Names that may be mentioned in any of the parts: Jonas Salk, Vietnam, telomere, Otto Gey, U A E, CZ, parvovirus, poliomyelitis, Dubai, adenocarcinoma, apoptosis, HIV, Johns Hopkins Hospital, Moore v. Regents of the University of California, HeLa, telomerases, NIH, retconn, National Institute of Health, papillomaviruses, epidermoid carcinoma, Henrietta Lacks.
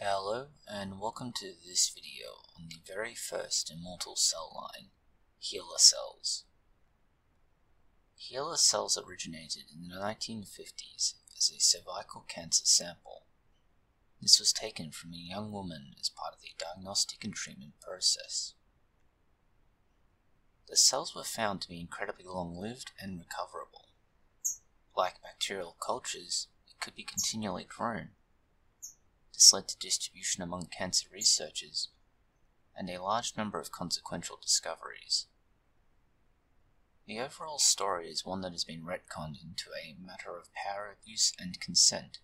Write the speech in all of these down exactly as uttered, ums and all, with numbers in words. Hello and welcome to this video on the very first immortal cell line, HeLa cells. HeLa cells originated in the nineteen fifties as a cervical cancer sample. This was taken from a young woman as part of the diagnostic and treatment process. The cells were found to be incredibly long-lived and recoverable. Like bacterial cultures, it could be continually grown. This led to distribution among cancer researchers and a large number of consequential discoveries. The overall story is one that has been retconned into a matter of power abuse and consent,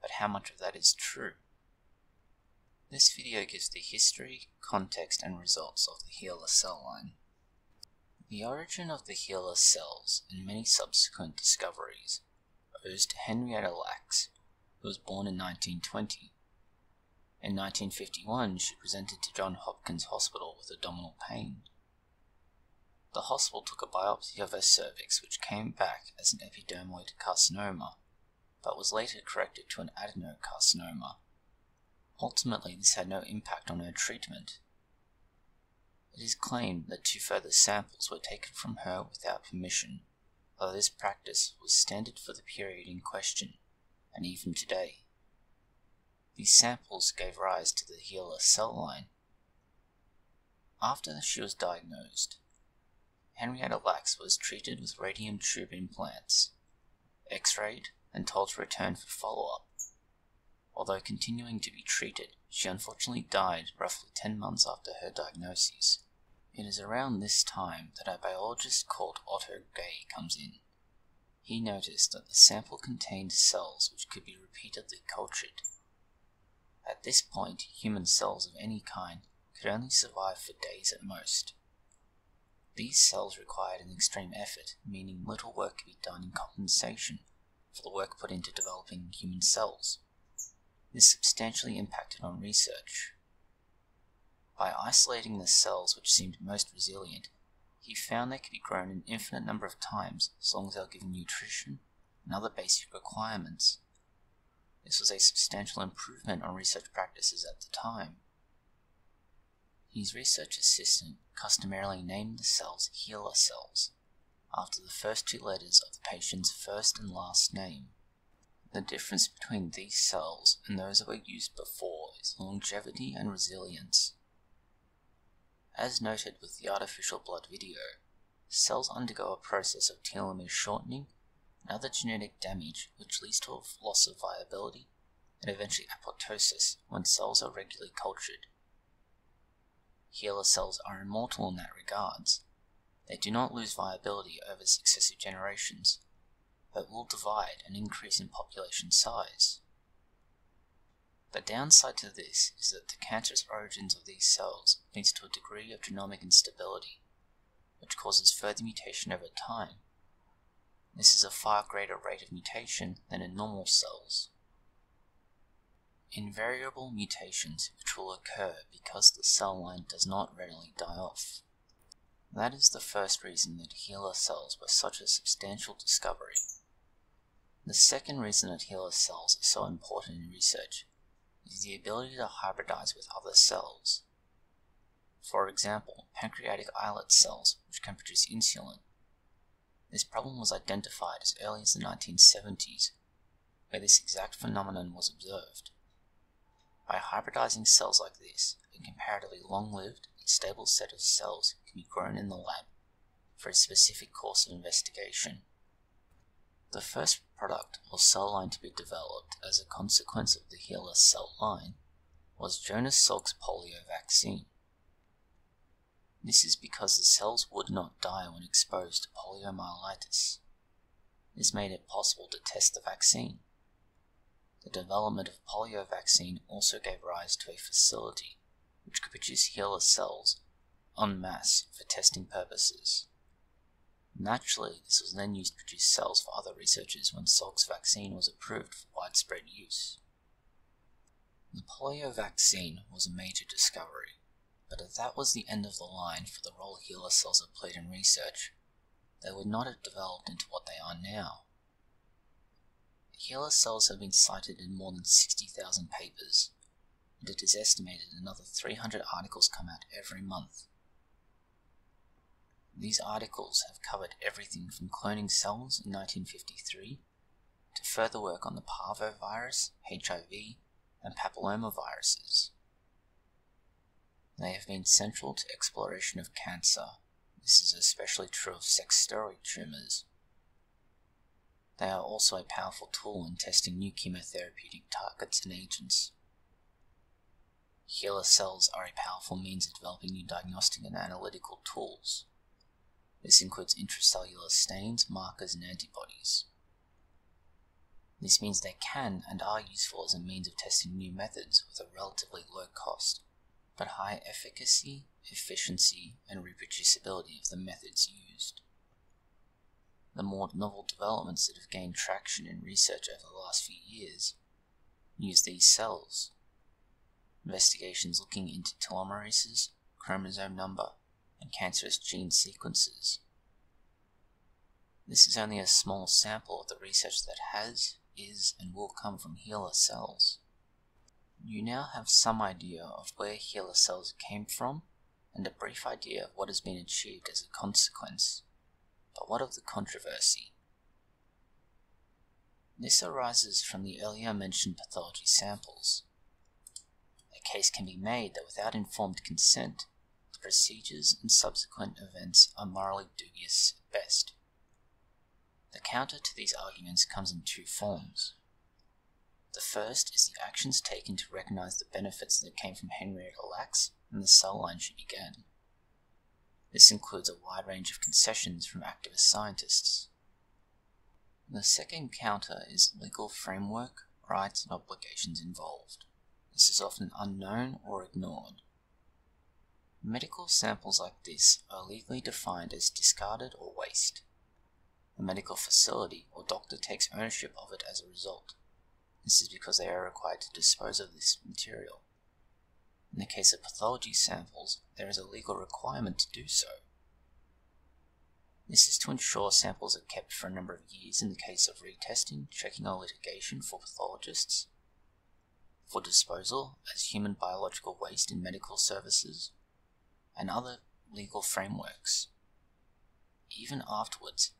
but how much of that is true? This video gives the history, context, and results of the HeLa cell line. The origin of the HeLa cells and many subsequent discoveries owes to Henrietta Lacks, who was born in nineteen twenty. In nineteen fifty-one, she presented to Johns Hopkins Hospital with abdominal pain. The hospital took a biopsy of her cervix, which came back as an epidermoid carcinoma, but was later corrected to an adenocarcinoma. Ultimately, this had no impact on her treatment. It is claimed that two further samples were taken from her without permission, although this practice was standard for the period in question, and even today. These samples gave rise to the HeLa cell line. After she was diagnosed, Henrietta Lacks was treated with radium tube implants, x-rayed, and told to return for follow-up. Although continuing to be treated, she unfortunately died roughly ten months after her diagnosis. It is around this time that a biologist called Otto Gey comes in. He noticed that the sample contained cells which could be repeatedly cultured. At this point, human cells of any kind could only survive for days at most. These cells required an extreme effort, meaning little work could be done in compensation for the work put into developing human cells. This substantially impacted on research. By isolating the cells which seemed most resilient, he found they could be grown an infinite number of times as long as they were given nutrition and other basic requirements. This was a substantial improvement on research practices at the time. His research assistant customarily named the cells HeLa cells, after the first two letters of the patient's first and last name. The difference between these cells and those that were used before is longevity and resilience. As noted with the artificial blood video, cells undergo a process of telomere shortening and other genetic damage which leads to a loss of viability and eventually apoptosis when cells are regularly cultured. HeLa cells are immortal in that regards. They do not lose viability over successive generations, but will divide and increase in population size. The downside to this is that the cancerous origins of these cells leads to a degree of genomic instability, which causes further mutation over time. This is a far greater rate of mutation than in normal cells. Invariable mutations which will occur because the cell line does not readily die off. That is the first reason that HeLa cells were such a substantial discovery. The second reason that HeLa cells are so important in research is the ability to hybridize with other cells. For example, pancreatic islet cells, which can produce insulin. This problem was identified as early as the nineteen seventies, where this exact phenomenon was observed. By hybridizing cells like this, a comparatively long-lived and stable set of cells can be grown in the lab for a specific course of investigation. The first product or cell line to be developed as a consequence of the HeLa cell line was Jonas Salk's polio vaccine. This is because the cells would not die when exposed to poliomyelitis. This made it possible to test the vaccine. The development of polio vaccine also gave rise to a facility which could produce HeLa cells en masse for testing purposes. Naturally, this was then used to produce cells for other researchers when Salk's vaccine was approved for widespread use. The polio vaccine was a major discovery, but if that was the end of the line for the role HeLa cells have played in research, they would not have developed into what they are now. HeLa cells have been cited in more than sixty thousand papers, and it is estimated another three hundred articles come out every month. These articles have covered everything from cloning cells in nineteen fifty-three to further work on the parvovirus, H I V, and papillomaviruses. They have been central to exploration of cancer. This is especially true of sex steroid tumours. They are also a powerful tool in testing new chemotherapeutic targets and agents. HeLa cells are a powerful means of developing new diagnostic and analytical tools. This includes intracellular stains, markers, and antibodies. This means they can and are useful as a means of testing new methods with a relatively low cost, but high efficacy, efficiency, and reproducibility of the methods used. The more novel developments that have gained traction in research over the last few years use these cells. Investigations looking into telomerases, chromosome number, and cancerous gene sequences. This is only a small sample of the research that has, is, and will come from HeLa cells. You now have some idea of where HeLa cells came from, and a brief idea of what has been achieved as a consequence. But what of the controversy? This arises from the earlier mentioned pathology samples. A case can be made that without informed consent, procedures and subsequent events are morally dubious at best. The counter to these arguments comes in two forms. The first is the actions taken to recognize the benefits that came from Henrietta Lacks and the cell line she began. This includes a wide range of concessions from activist scientists. The second counter is legal framework, rights, and obligations involved. This is often unknown or ignored. Medical samples like this are legally defined as discarded or waste. The medical facility or doctor takes ownership of it as a result. This is because they are required to dispose of this material. In the case of pathology samples, there is a legal requirement to do so. This is to ensure samples are kept for a number of years in the case of retesting, checking or litigation for pathologists, for disposal as human biological waste in medical services, and other legal frameworks. Even afterwards,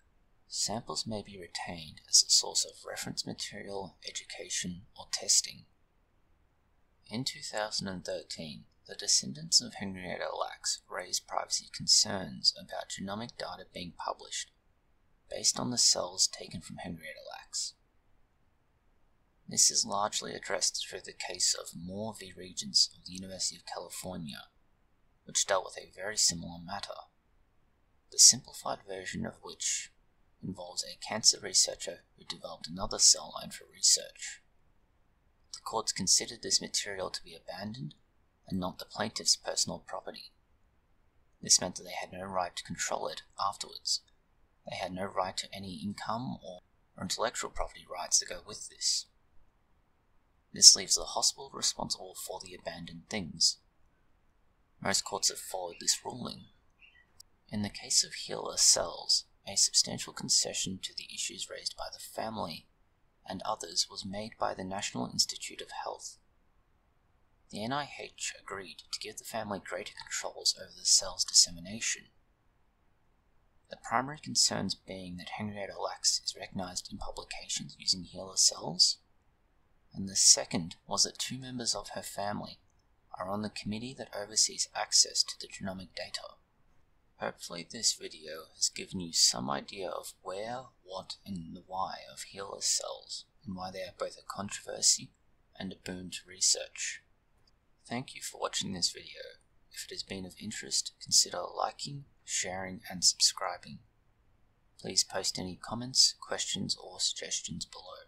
samples may be retained as a source of reference material, education, or testing. In two thousand thirteen, the descendants of Henrietta Lacks raised privacy concerns about genomic data being published based on the cells taken from Henrietta Lacks. This is largely addressed through the case of Moore v. Regents of the University of California, which dealt with a very similar matter, the simplified version of which involves a cancer researcher who developed another cell line for research. The courts considered this material to be abandoned and not the plaintiff's personal property. This meant that they had no right to control it afterwards. They had no right to any income or intellectual property rights that go with this. This leaves the hospital responsible for the abandoned things. Most courts have followed this ruling. In the case of HeLa cells, a substantial concession to the issues raised by the family and others was made by the National Institute of Health. The N I H agreed to give the family greater controls over the cell's dissemination. The primary concerns being that Henrietta Lacks is recognized in publications using HeLa cells, and the second was that two members of her family are on the committee that oversees access to the genomic data. Hopefully this video has given you some idea of where, what, and the why of HeLa cells, and why they are both a controversy and a boon to research. Thank you for watching this video. If it has been of interest, consider liking, sharing, and subscribing. Please post any comments, questions, or suggestions below.